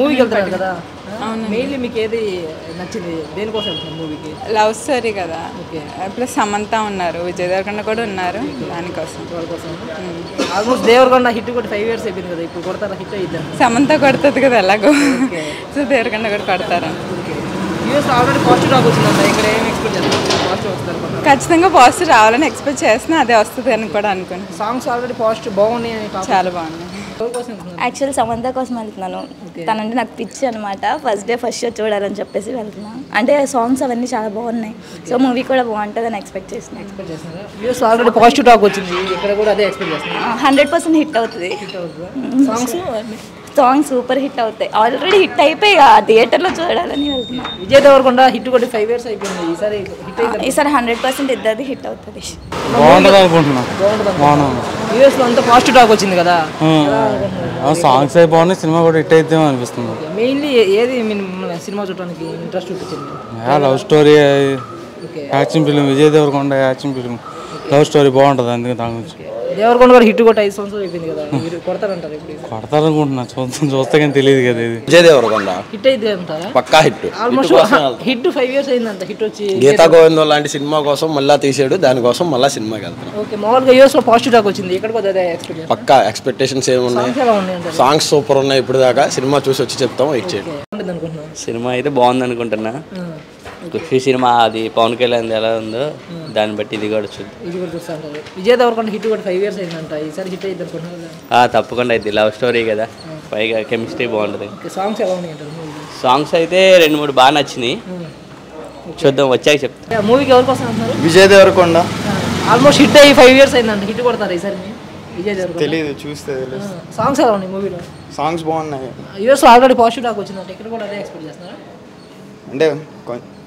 Movie Kada. Mainly Mikedi Nachini, then was a movie. Love Sari Kada. Plus Samantha Naru, Vijay Devarakonda Naru, Anikosan. Almost they were gonna hit 5 years ago. They could go to hit Samantha Korta Lago. So they are gonna go to US already posted up expect songs already posted actually Samantha Cosmalic Nano. Tananda pitch and Mata, first day, first show, and Japesi and their songs are very shallow. So, movie could have wanted an expectation. US already posted up 100% hit out songs. Song super hit out there. Already hit type theatre lo chodalani veltuna. Vijay Devarakonda hit kodi 5 years ayipindi. Isari hit ayindi. Isari 100% iddadi hit avutadi. Bondada anukuntunna. Bondada. US lo anta fast talk ochindi kada. Aa songs ay bonni cinema kuda hit aitdemo anipistundi. Mainly edi mean cinema chudaniki interest uttachindi. Yeah love story okay. Action film Vijay Devarakonda action film. Love story bondada andike taagunchi. They are going to hit what I saw. You can quarter and hit to 5 years in the Hitochi. Geta go in the land cinema gossam, Mala Tisha, than gossam, Mala cinema. Okay, more the years of Postuda coaching the experience. Paka expectations songs so prone, cinema to such a cinema is a bond and contana. Fish in the pound kill and the other than Betty the Gods. Vijay Devarakonda hit over 5 years in Nanta. Is that hit the Tapukanda, the love story together by chemistry bond. Songs alone. Songs I there and would Banachini. Should the watch accept. Movie Vijay Devarakonda almost hit 5 years in and hit over the reason. Songs are only movie. Songs born. You already posted a coaching. Take it what other experience.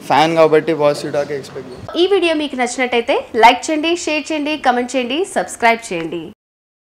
Fan కాబట్టి positive talk expect చేయండి ఈ video మీకు నచ్చినట్లయితే like చేయండి share చేయండి comment చేయండి subscribe చేయండి